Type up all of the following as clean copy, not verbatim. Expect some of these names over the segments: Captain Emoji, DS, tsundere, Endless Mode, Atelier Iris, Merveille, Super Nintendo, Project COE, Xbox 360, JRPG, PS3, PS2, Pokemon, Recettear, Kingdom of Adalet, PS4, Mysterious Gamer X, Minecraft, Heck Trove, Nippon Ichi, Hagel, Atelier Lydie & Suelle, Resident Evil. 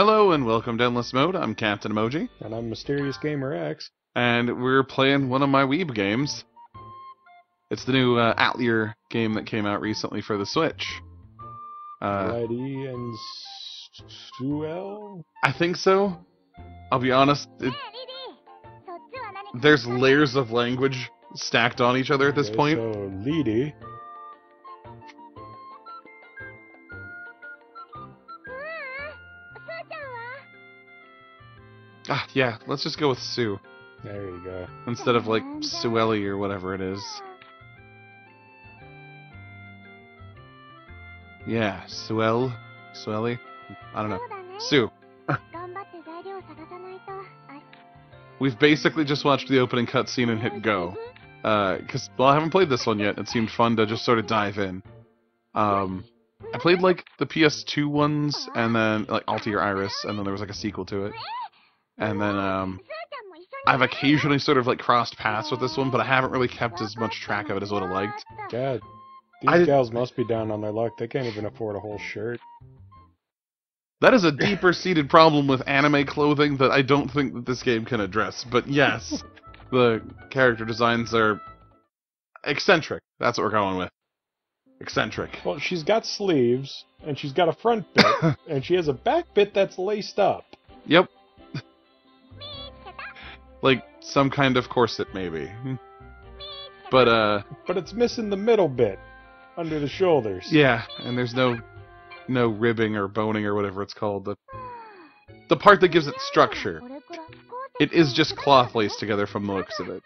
Hello and welcome to Endless Mode. I'm Captain Emoji. And I'm Mysterious Gamer X. And we're playing one of my Weeb games. It's the new Atelier game that came out recently for the Switch. Lydie and Suelle? I think so. I'll be honest, there's layers of language stacked on each other at this point. So, Lydie. Ah, yeah, let's just go with Sue. There you go. Instead of, like, Suelle or whatever it is. Yeah, Suelle? Suelle? I don't know. Sue. We've basically just watched the opening cutscene and hit go. Because, well, I haven't played this one yet. It seemed fun to just sort of dive in. I played, like, the PS2 ones, and then, like, Atelier Iris, and then there was, like, a sequel to it. And then, I've occasionally sort of, like, crossed paths with this one, but I haven't really kept as much track of it as I would have liked. God, these gals must be down on their luck. They can't even afford a whole shirt. That is a deeper-seated problem with anime clothing that I don't think that this game can address. But yes, the character designs are eccentric. That's what we're going with. Eccentric. Well, she's got sleeves, and she's got a front bit, and she has a back bit that's laced up. Yep. Like, some kind of corset, maybe. But, but it's missing the middle bit. Under the shoulders. Yeah, and there's no ribbing or boning or whatever it's called. The part that gives it structure. It is just cloth laced together from the looks of it.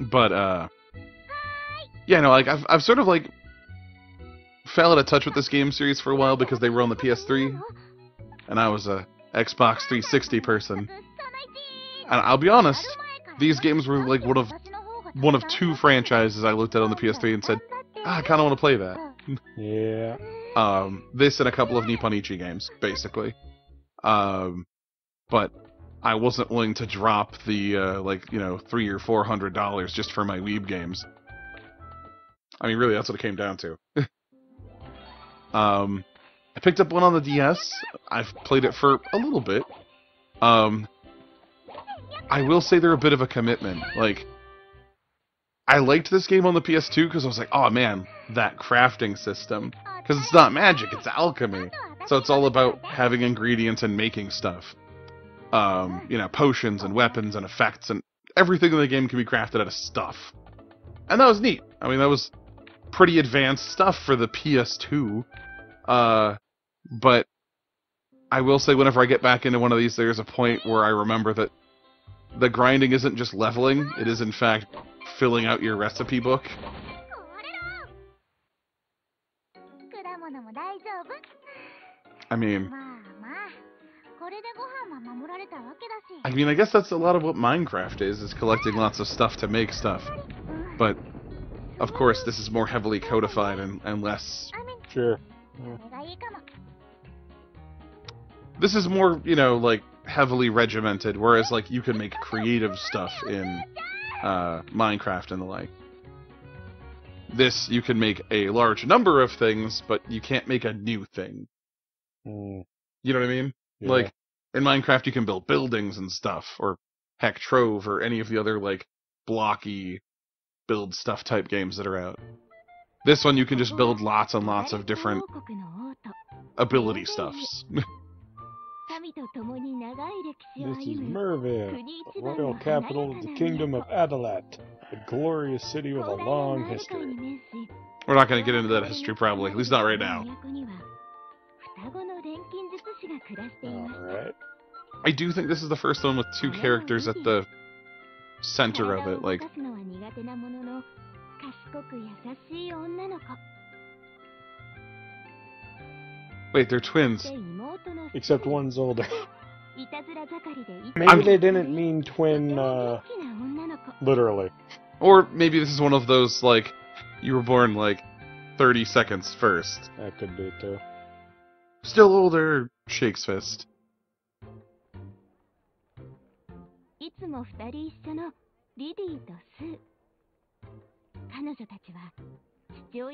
But, yeah, no, like, I've sort of, like, fell out of touch with this game series for a while because they were on the PS3. And I was a Xbox 360 person. And I'll be honest, these games were like one of two franchises I looked at on the PS3 and said, I kind of want to play that. Yeah. This and a couple of Nippon Ichi games, basically. But I wasn't willing to drop the, like, you know, $300 or $400 just for my Weeb games. I mean, really, that's what it came down to. I picked up one on the DS. I've played it for a little bit. I will say they're a bit of a commitment. Like, I liked this game on the PS2 because I was like, oh man, that crafting system. Because it's not magic, it's alchemy. So it's all about having ingredients and making stuff. You know, potions and weapons and effects and everything in the game can be crafted out of stuff. And that was neat. I mean, that was pretty advanced stuff for the PS2. But I will say whenever I get back into one of these, there's a point where I remember that the grinding isn't just leveling, it is in fact filling out your recipe book. I mean, I guess that's a lot of what Minecraft is collecting lots of stuff to make stuff. But, of course, this is more heavily codified and less... Sure. Yeah. This is more, you know, like, heavily regimented, whereas, like, you can make creative stuff in Minecraft and the like. This, you can make a large number of things, but you can't make a new thing. Mm. You know what I mean? Yeah. Like, in Minecraft you can build buildings and stuff, or Heck Trove, or any of the other, like, blocky build stuff type games that are out. This one, you can just build lots and lots of different ability stuffs. This is Merveille, royal capital of the Kingdom of Adalet, a glorious city with a long history. We're not going to get into that history, probably. At least not right now. Alright. I do think this is the first one with two characters at the center of it, like... Wait, they're twins. Except one's older. Maybe they didn't mean twin, literally. Or maybe this is one of those, like, you were born, like, 30 seconds first. That could be, too. Still older, shakes fist. Okay,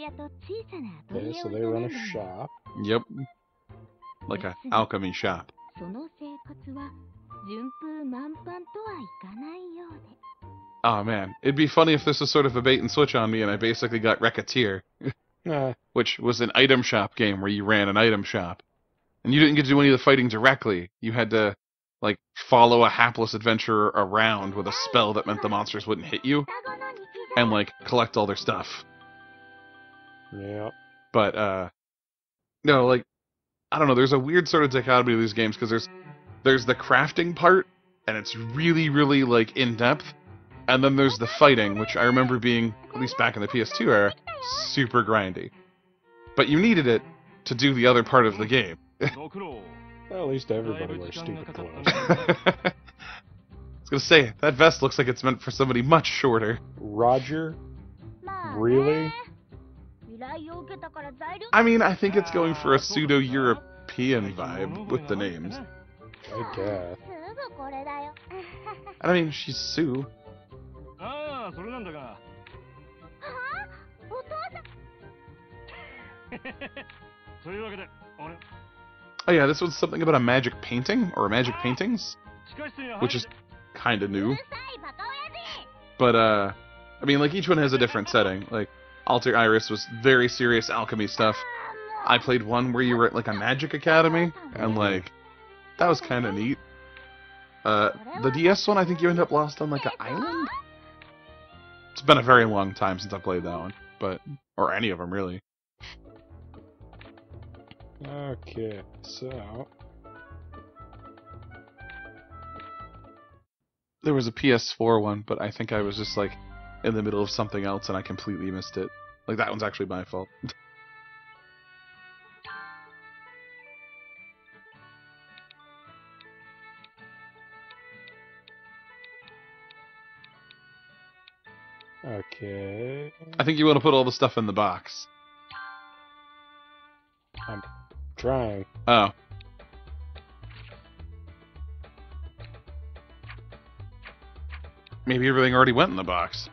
so they run a shop. Yep. like an alchemy shop. Oh man, it'd be funny if this was sort of a bait and switch on me and I basically got Recettear, which was an item shop game where you ran an item shop. And you didn't get to do any of the fighting directly. You had to, like, follow a hapless adventurer around with a spell that meant the monsters wouldn't hit you, and, like, collect all their stuff. Yeah. But, no, like, I don't know, there's a weird sort of dichotomy of these games, because there's the crafting part, and it's really, really, like, in-depth, and then there's the fighting, which I remember being, at least back in the PS2 era, super grindy. But you needed it to do the other part of the game. Well, at least everybody wears stupid clothes. I was gonna say, that vest looks like it's meant for somebody much shorter. Roger? Really? I mean, I think it's going for a pseudo-European vibe with the names. I guess. I mean, she's Sue. Oh yeah, this was something about a magic painting, or magic paintings, which is kind of new. But, I mean, like, each one has a different setting. Like, Atelier Iris was very serious alchemy stuff. I played one where you were at, like, a magic academy, and, like, that was kind of neat. The DS one, I think you end up lost on, like, an island? It's been a very long time since I played that one, but, or any of them, really. Okay, so there was a PS4 one, but I think I was just like in the middle of something else and I completely missed it. Like, that one's actually my fault. Okay. I think you want to put all the stuff in the box. I'm trying. Oh. Maybe everything already went in the box.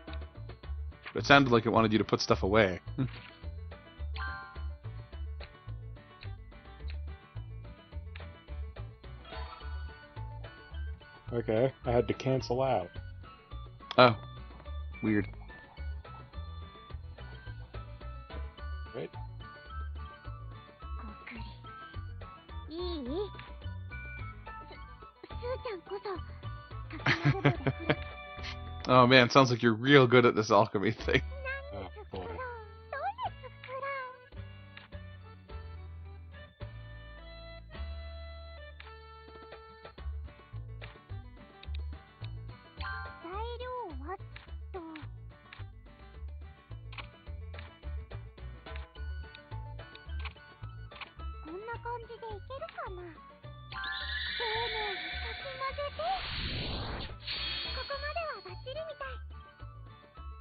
It sounded like it wanted you to put stuff away. Okay, I had to cancel out. Oh. Weird. Right. Oh man, sounds like you're real good at this alchemy thing. Oh, boy.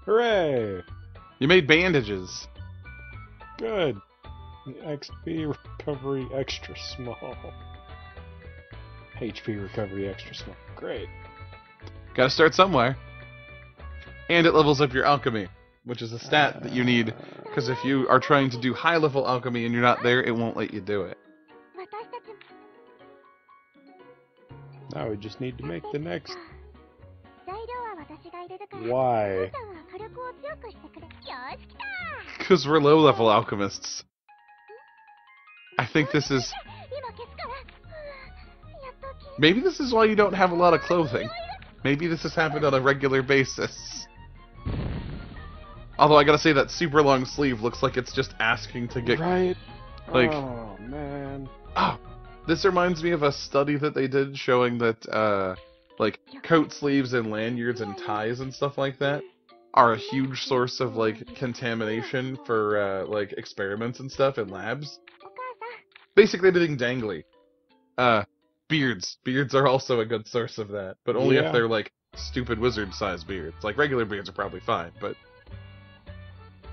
Hooray! You made bandages. Good. XP recovery extra small. HP recovery extra small. Great. Gotta start somewhere. And it levels up your alchemy, which is a stat that you need, because if you are trying to do high level alchemy and you're not there, it won't let you do it. Now we just need to make the next. Why? Because we're low-level alchemists. I think this is... Maybe this is why you don't have a lot of clothing. Maybe this has happened on a regular basis. Although I gotta say that super long sleeve looks like it's just asking to get... Right? Like... Oh, man. Oh! This reminds me of a study that they did showing that, like, coat sleeves and lanyards and ties and stuff like that are a huge source of, like, contamination for, like, experiments and stuff in labs. Basically everything dangly. Beards. Beards are also a good source of that, but only if they're, like, stupid wizard-sized beards. Like, regular beards are probably fine, but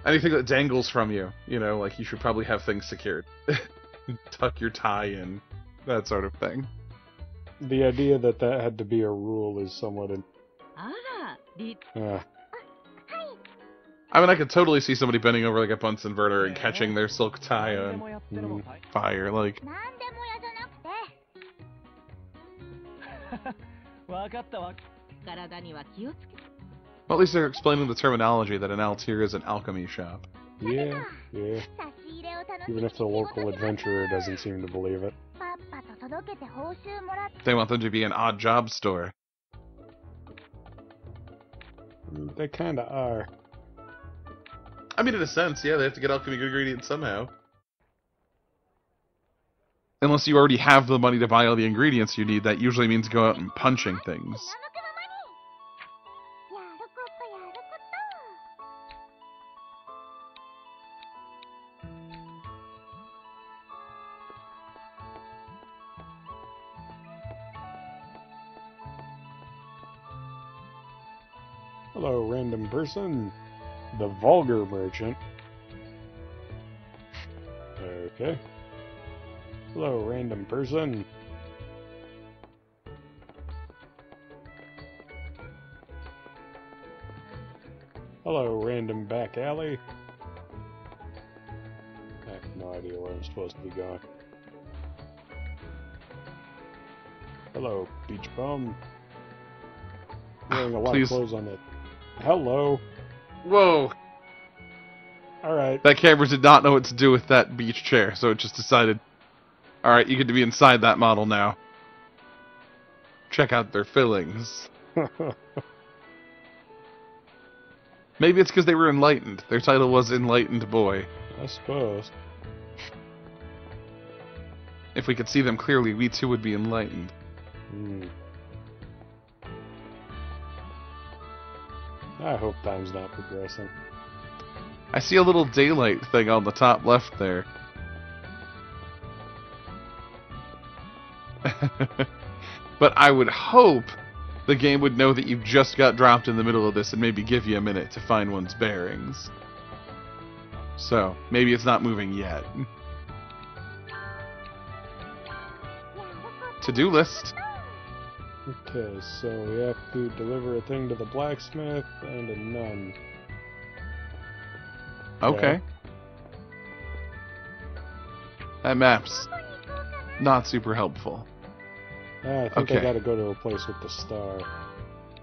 anything that dangles from you, you know, like, you should probably have things secured. Tuck your tie in, that sort of thing. The idea that that had to be a rule is somewhat in... I mean, I could totally see somebody bending over like a Bunsen burner and catching their silk tie on fire, like... Well, at least they're explaining the terminology that an Altier is an alchemy shop. Yeah, yeah. Even if the local adventurer doesn't seem to believe it. They want them to be an odd job store. They kinda are. I mean, in a sense, yeah, they have to get alchemy ingredients somehow. Unless you already have the money to buy all the ingredients you need, that usually means go out and punching things. Hello, random person. The vulgar merchant. Okay. Hello, random person. Hello, random back alley. I have no idea where I'm supposed to be going. Hello, beach bum. Wearing a lot of clothes on it. Hello. Whoa. Alright. That camera did not know what to do with that beach chair, so it just decided, alright, you get to be inside that model now. Check out their fillings. Maybe it's because they were enlightened. Their title was Enlightened Boy. I suppose. If we could see them clearly, we too would be enlightened. Mm. I hope time's not progressing. I see a little daylight thing on the top left there. But I would hope the game would know that you just got dropped in the middle of this and maybe give you a minute to find one's bearings. So, maybe it's not moving yet. To-do list. Okay, so we have to deliver a thing to the blacksmith and a nun. Okay. That map's not super helpful. I think I gotta go to a place with the star.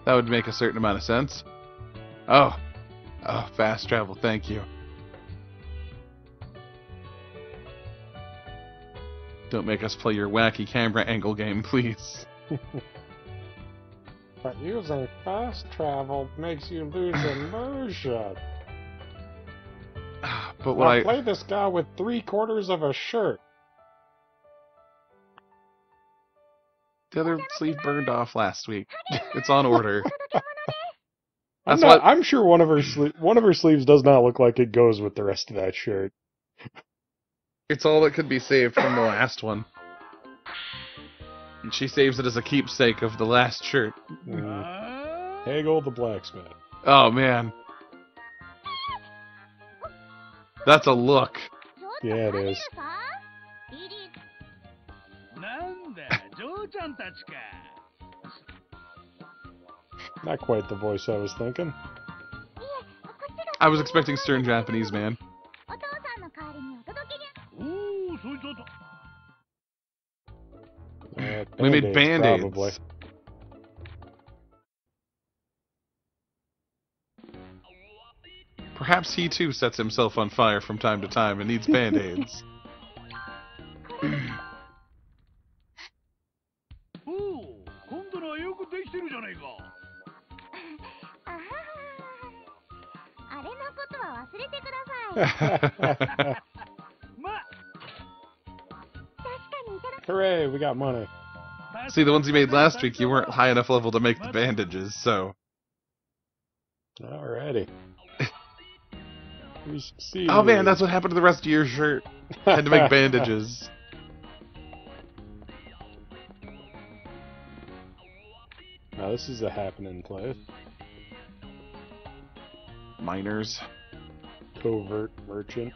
That would make a certain amount of sense. Oh. Oh, fast travel, thank you. Don't make us play your wacky camera angle game, please. But using fast travel makes you lose immersion. But why play this guy with 3/4 of a shirt? The other sleeve burned off last week. It's on order. I'm sure one of her sleeves does not look like it goes with the rest of that shirt. It's all that could be saved from the last one. And she saves it as a keepsake of the last shirt. Hagel the blacksmith. Oh, man. That's a look. Yeah, it is. Not quite the voice I was thinking. I was expecting stern Japanese, man. We made Band-Aids. Probably. Perhaps he too sets himself on fire from time to time and needs Band-Aids. Hooray, we got money. See, the ones you made last week, you weren't high enough level to make the bandages, so... Alrighty. We succeeded. Oh man, that's what happened to the rest of your shirt. Had to make bandages. Now this is a happening place. Miners. Covert merchant.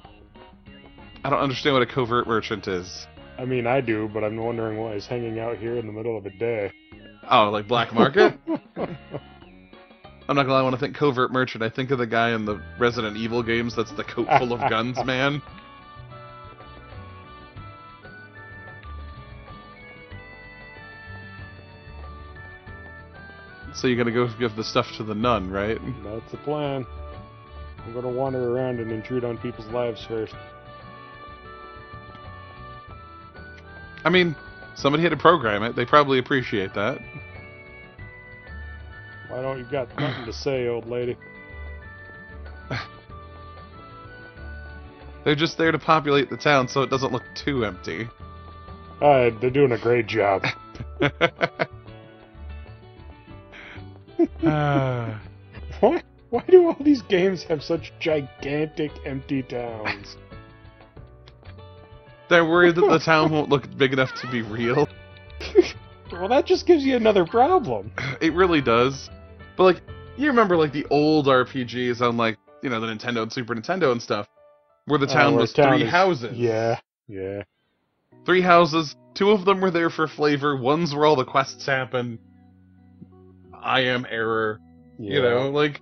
I don't understand what a covert merchant is. I mean, I do, but I'm wondering why he's hanging out here in the middle of the day. Oh, like black market? I'm not gonna lie, when I think covert merchant, I think of the guy in the Resident Evil games that's the coat full of guns, man. So you're gonna go give the stuff to the nun, right? That's the plan. I'm gonna wander around and intrude on people's lives first. I mean, somebody had to program it. They probably appreciate that. Why don't you got nothing to say, old lady? They're just there to populate the town so it doesn't look too empty. They're doing a great job. What? Why do all these games have such gigantic empty towns? They're worried that the town won't look big enough to be real. Well, that just gives you another problem. It really does. But, like, you remember, like, the old RPGs on, like, you know, the Nintendo and Super Nintendo and stuff, where the town was three houses. Yeah, yeah. 3 houses, 2 of them were there for flavor, 1's where all the quests happen. I am error. Yeah. You know, like,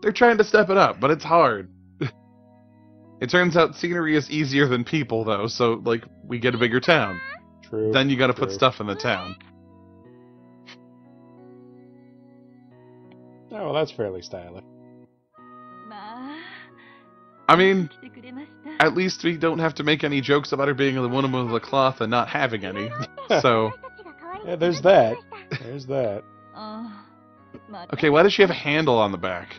they're trying to step it up, but it's hard. It turns out scenery is easier than people, though, so, like, we get a bigger town. True. Then you gotta put stuff in the town. Oh, well, that's fairly stylish. I mean, at least we don't have to make any jokes about her being the one with the cloth and not having any, so... Yeah, there's that. There's that. Okay, why does she have a handle on the back?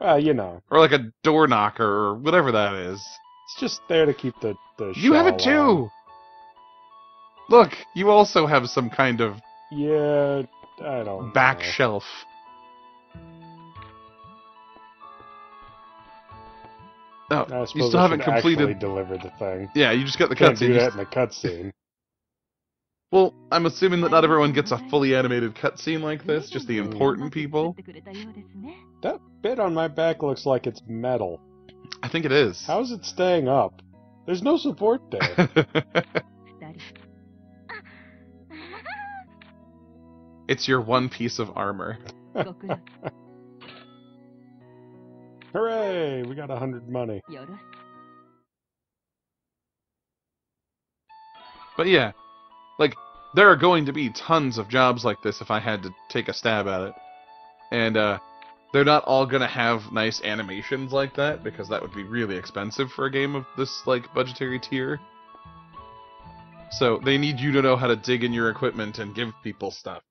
Well, you know. Or like a door knocker, or whatever that is. It's just there to keep the shawl. You have it too! On. Look, you also have some kind of... Yeah, I don't know. Shelf. Oh, you still haven't completed... delivered the thing. Yeah, you just got the cutscene. Can't do that in the cutscene. Well, I'm assuming that not everyone gets a fully animated cutscene like this, just the important people. That bit on my back looks like it's metal. I think it is. How is it staying up? There's no support there. It's your one piece of armor. Hooray! We got 100 money. But yeah, like, there are going to be tons of jobs like this if I had to take a stab at it. And, they're not all gonna have nice animations like that, because that would be really expensive for a game of this, like, budgetary tier. So, they need you to know how to dig in your equipment and give people stuff.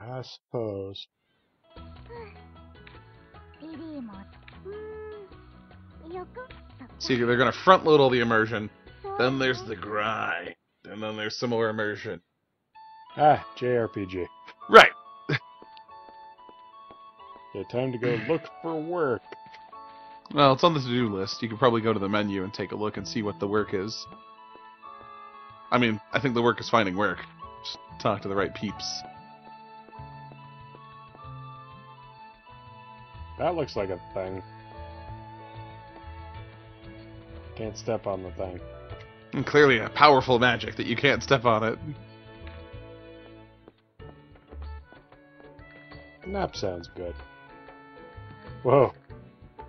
I suppose. See, they're gonna front-load all the immersion, then there's the grind, and then there's some more immersion. Ah, JRPG. Right! Yeah, time to go look for work. Well, it's on the to-do list. You can probably go to the menu and take a look and see what the work is. I mean, I think the work is finding work. Just talk to the right peeps. That looks like a thing. Can't step on the thing. And clearly a powerful magic that you can't step on it. Nap sounds good. Whoa.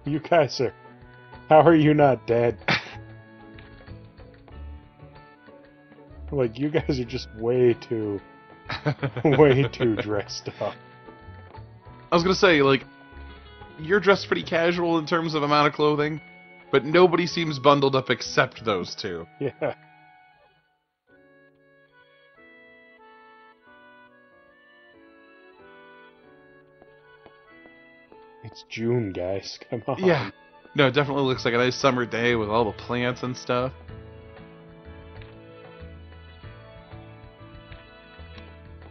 You guys are... How are you not dead? Like, you guys are just way too... way too dressed up. I was gonna say, like... You're dressed pretty casual in terms of amount of clothing, but nobody seems bundled up except those two. Yeah. It's June, guys. Come on. Yeah. No, it definitely looks like a nice summer day with all the plants and stuff.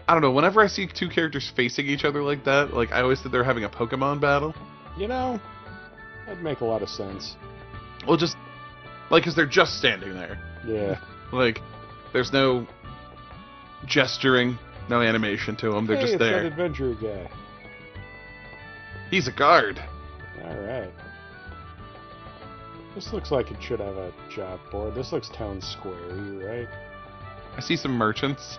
I don't know, whenever I see 2 characters facing each other like that, like, I always think they're having a Pokemon battle. You know, that'd make a lot of sense. Well, just, like, because they're just standing there. Yeah. Like, there's no gesturing, no animation to them, they're just there. Hey, it's that adventurer guy. He's a guard. Alright. This looks like it should have a job board. This looks town square-y, right? I see some merchants.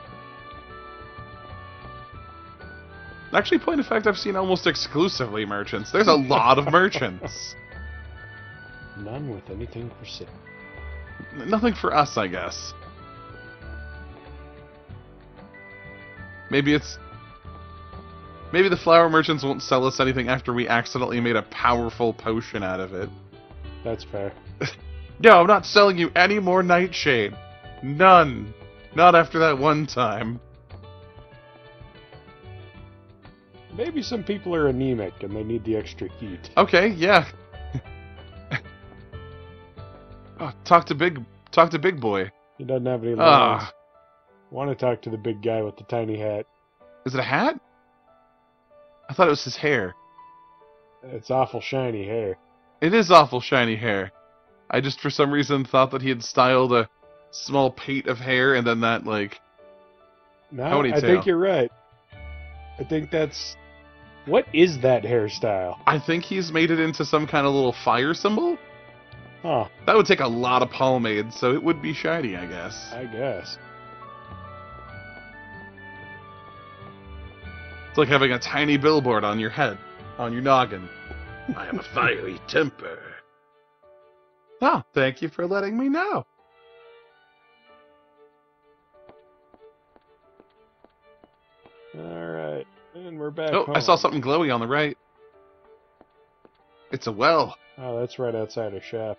Actually, point of fact, I've seen almost exclusively merchants. There's a lot of merchants. None with anything for sale. Nothing for us, I guess. Maybe the flower merchants won't sell us anything after we accidentally made a powerful potion out of it. That's fair. No, I'm not selling you any more nightshade. None. Not after that one time. Maybe some people are anemic and they need the extra heat. Okay, yeah. Oh, talk to Big Boy. He doesn't have any lines. Want to talk to the big guy with the tiny hat. Is it a hat? I thought it was his hair. It's awful shiny hair. It is awful shiny hair. I just for some reason thought that he had styled a small pate of hair and then that, like, no, ponytail. I think you're right. I think that's... What is that hairstyle? I think he's made it into some kind of little fire symbol. Huh. That would take a lot of pomade, so it would be shiny, I guess. I guess. It's like having a tiny billboard on your head, on your noggin. I have a fiery temper. Oh, thank you for letting me know. Alright, and we're back home. I saw something glowy on the right. It's a well. Oh, that's right outside our shop.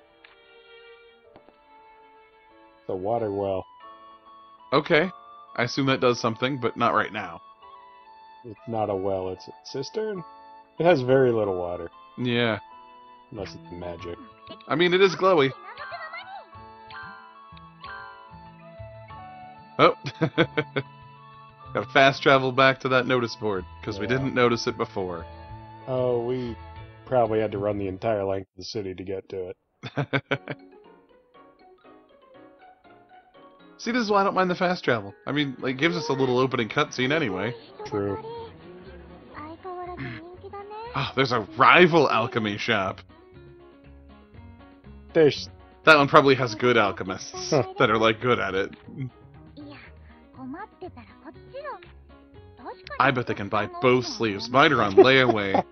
The water well. Okay. I assume that does something, but not right now. It's not a well, it's a cistern? It has very little water. Yeah. Unless it's magic. I mean, it is glowy. Oh. Gotta fast travel back to that notice board, because we didn't notice it before. Oh, we probably had to run the entire length of the city to get to it. See, this is why I don't mind the fast travel. I mean, like, it gives us a little opening cutscene anyway. True. Oh, there's a rival alchemy shop. There's... That one probably has good alchemists that are, like, good at it. I bet they can buy both sleeves. Mine are on layaway.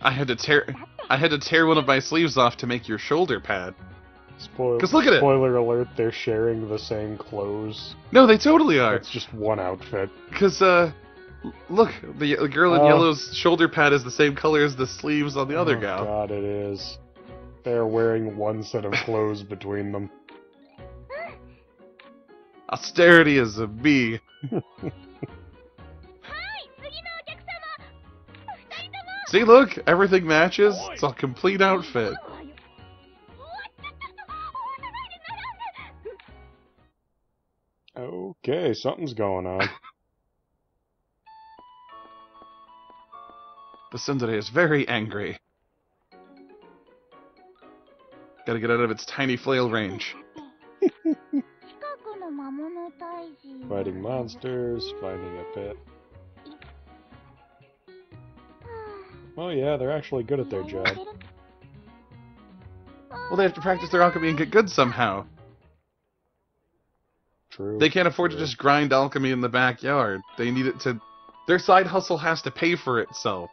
I had to tear one of my sleeves off to make your shoulder pad. Because look at it! Spoiler alert, they're sharing the same clothes. No, they totally are! It's just one outfit. Because, look, the girl in yellow's shoulder pad is the same color as the sleeves on the other gal. Oh god, it is. They're wearing one set of clothes between them. Austerity is a bee. See, look, everything matches. It's a complete outfit. Okay, something's going on. The tsundere is very angry. Gotta get out of its tiny flail range. Fighting monsters, finding a pet. Oh yeah, they're actually good at their job. Well, they have to practice their alchemy and get good somehow. True. They can't afford to just grind alchemy in the backyard. They need it to... Their side hustle has to pay for itself.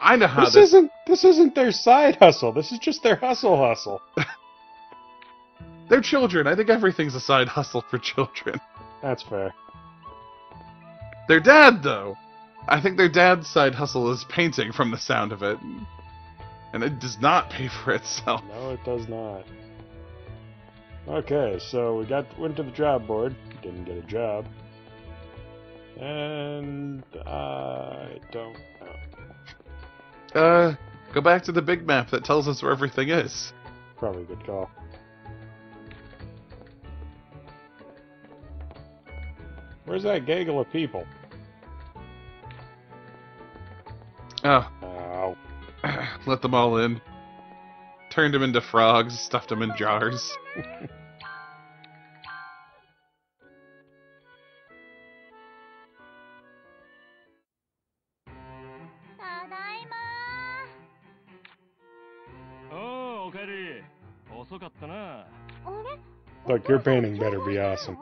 I know how This isn't their side hustle. This is just their hustle. They're children. I think everything's a side hustle for children. That's fair. Their dad, though. I think their dad's side hustle is painting from the sound of it. And it does not pay for itself. No, it does not. Okay, so we went to the job board, didn't get a job, and I don't know. Go back to the big map that tells us where everything is. Probably a good call. Where's that gaggle of people? Oh. Let them all in. Turned them into frogs, stuffed them in jars. Look, your painting better be awesome.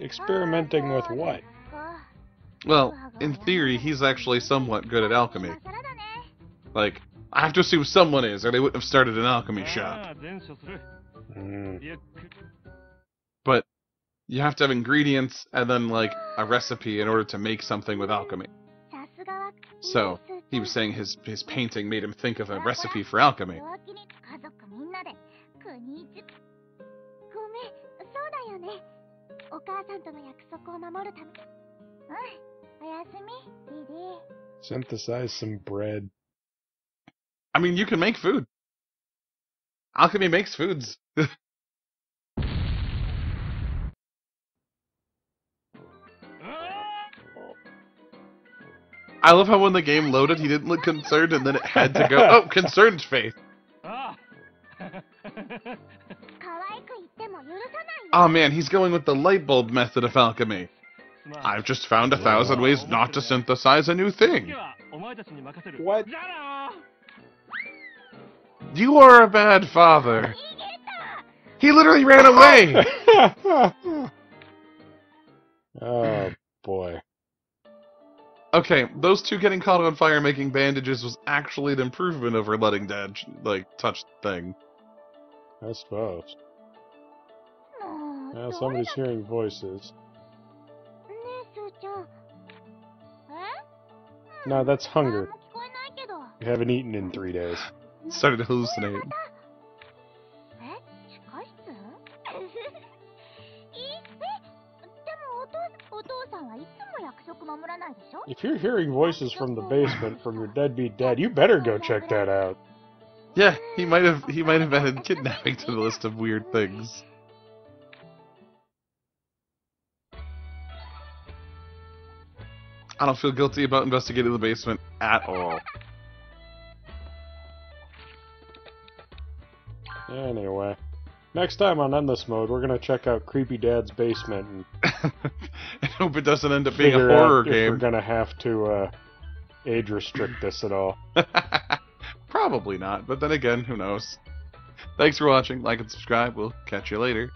Experimenting with what? Well, in theory, he's actually somewhat good at alchemy. Like, I have to assume someone is, or they wouldn't have started an alchemy shop. But you have to have ingredients and then, like, a recipe in order to make something with alchemy. So, he was saying his painting made him think of a recipe for alchemy. Synthesize some bread. I mean, you can make food. Alchemy makes foods. I love how when the game loaded, he didn't look concerned, and then it had to go, oh, concerned face. Oh man, he's going with the light bulb method of alchemy. I've just found 1,000 ways not to synthesize a new thing. What? You are a bad father. He literally ran away! Oh, boy. Okay, those two getting caught on fire making bandages was actually an improvement over letting Dad, like, touch the thing. I suppose. Now somebody's hearing voices. No, that's hunger. You haven't eaten in 3 days. Started to hallucinate. If you're hearing voices from the basement from your deadbeat dad, you better go check that out. Yeah, he might have added kidnapping to the list of weird things. I don't feel guilty about investigating the basement at all. Anyway, next time on Endless Mode, we're gonna check out Creepy Dad's basement and I hope it doesn't end up being a horror game. If we're gonna have to age restrict this at all. Probably not, but then again, who knows? Thanks for watching. Like and subscribe. We'll catch you later.